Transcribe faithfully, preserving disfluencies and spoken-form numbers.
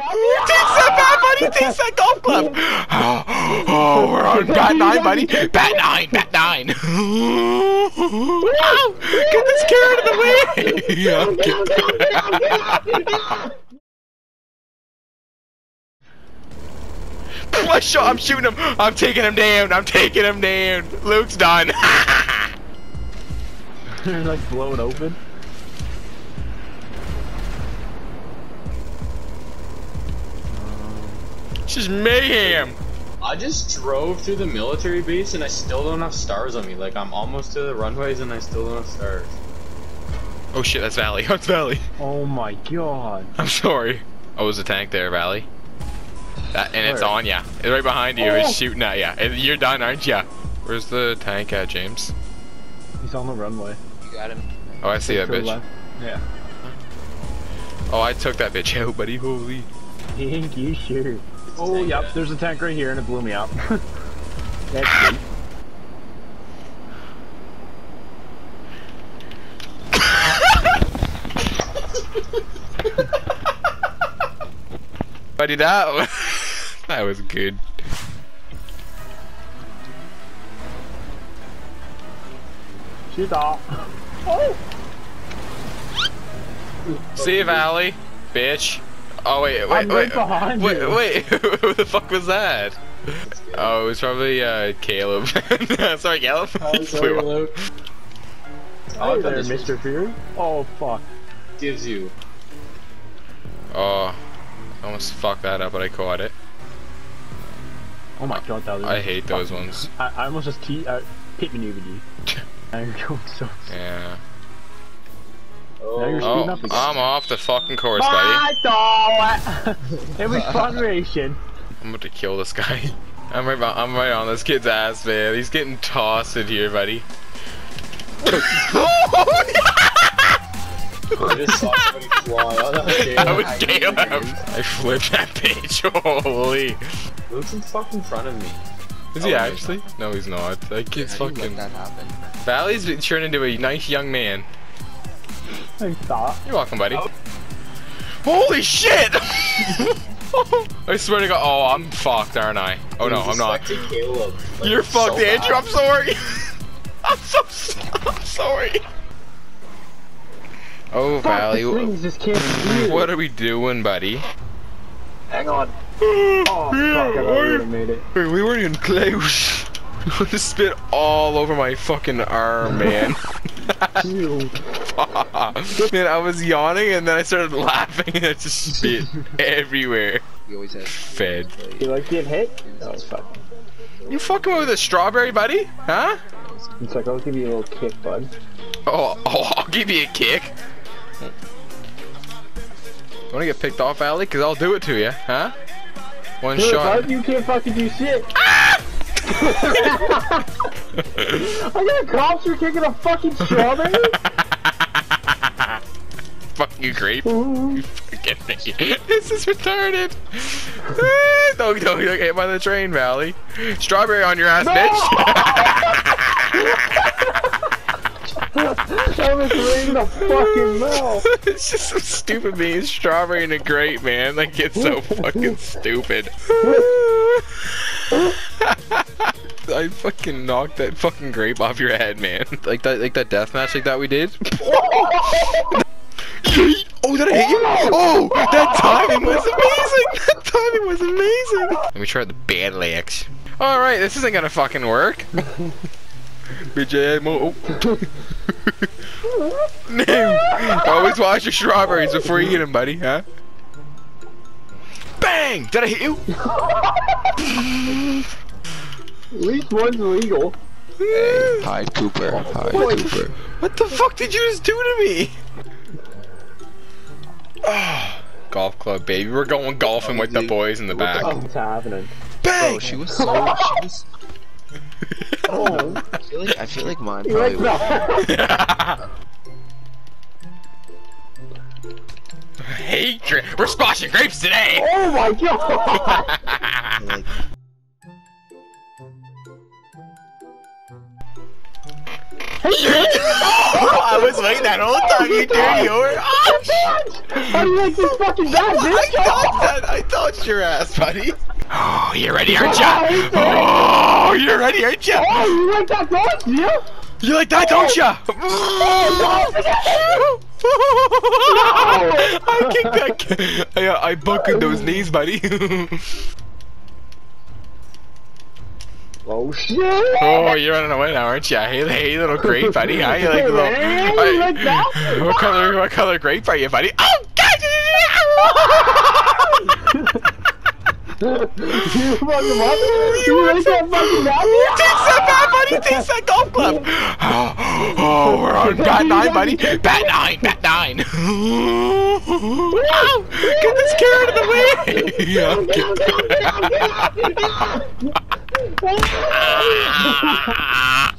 takes that bad, buddy. Takes that golf club. Oh, oh, we're on bat nine, buddy. Bat nine, bat nine. Oh, get this carrot out of the way. Yeah, okay. Plus shot. I'm shooting him. I'm taking him down. I'm taking him down. Luke's done. You're like blowing open. This is mayhem. I just drove through the military base and I still don't have stars on me. Like, I'm almost to the runways and I still don't have stars. Oh shit, that's Valley. That's Valley. Oh my god. I'm sorry. Oh, was a tank there, Valley. That, and it's on ya. It's right behind you. Oh. It's shooting at ya. And you're done, aren't ya? Where's the tank at, James? He's on the runway. You got him. Oh, I see that bitch. Left. Yeah. Oh, I took that bitch out, buddy. Holy. Thank you, sure. Oh, yep, yeah. There's a tank right here and it blew me up. That's it. Buddy, that was, that was good. Shoot off. Oh. See you, Valley, bitch. Oh wait, wait, wait, right wait, you. wait, who the fuck was that? Oh, it was probably, uh, Caleb. Sorry, Caleb. Oh, sorry, Luke. Oh, hey there, Mister Fury. Oh, fuck. Gives you. Oh, I almost fucked that up, but I caught it. Oh my god, that was I hate those ones. I, I almost just te- uh, pit maneuvered you. I'm going so yeah. Oh, I'm off the fucking course, buddy. It was fun racing. I'm about to kill this guy. I'm right, I'm right on this kid's ass, man. He's getting tossed in here, buddy. I just saw somebody fly. Oh, that was Caleb. I flipped that bitch. Holy. Luke's in fucking front of me. Is he oh, actually? No, he's not. That kid's yeah, fucking. That happen. Valley's been turned into a nice young man. Stop. You're welcome, buddy. Oh. Holy shit! I swear to God. Oh, I'm fucked, aren't I? Oh no, I'm not. Caleb, like, you're fucked, so Andrew. Bad. I'm sorry. I'm so I'm sorry. Oh, fuck Valley. What are we doing, buddy? Hang on. Oh, fuck, I really made it. Wait, we weren't even close. I just spit all over my fucking arm, man. Man, I was yawning and then I started laughing and I just spit everywhere. You always have fed. You like getting hit? No, it's fine. You fucking with a strawberry, buddy? Huh? It's like, I'll give you a little kick, bud. Oh, oh, I'll give you a kick? You wanna get picked off, Allie? Cause I'll do it to you, huh? One Dude, shot. Bud, you can't fucking do shit. Ah! I got cops for kicking a fucking strawberry? Fuck you, Grape. You fucking this is retarded. Don't, don't, don't get hit by the train, Valley. Strawberry on your ass, no! Bitch. That was right in the fucking mouth. It's just some stupid being strawberry and a grape, man. Like, it's so fucking stupid. I fucking knocked that fucking grape off your head, man. Like that, like that death match like that we did. Oh, did I hit you? Oh, that timing was amazing. That timing was amazing. Let me try the bad legs. All right, this isn't gonna fucking work. B J Mo. Oh. Always watch your strawberries before you eat them, buddy, huh? Bang! Did I hit you? At least one's illegal. Hey, hi, Cooper. Hi, what? Cooper. What the fuck did you just do to me? Oh, golf club, baby. We're going golfing oh, with dude. the boys in the back. What's happening? Bang! Bro, she was so. She was... Oh, I feel like I feel like mine probably was. Hey, we're splashing grapes today. Oh my god! Oh, I was waiting that whole time, you dirty whore! Oh, how do you like this fucking bad, bitch? I thought that! I thought your ass, buddy! Oh, you're ready, aren't ya? Oh, you're ready, aren't ya? Oh, you like that, don't you? You like that, don't ya? Oh, I kicked that. I, uh, I buckled those knees, buddy. Oh shit! Oh, you're running away now, aren't you? Hey, hey, little grape, buddy. How you like little? Hey, I, you like that? What color? What color grape are you, buddy? Oh God! You fucking up! You like that fucking up? Takes that bad, buddy! Takes that golf club! Oh, oh, we're on bat nine, buddy! Bat nine! Bat nine! Oh, get this carrot out of the way!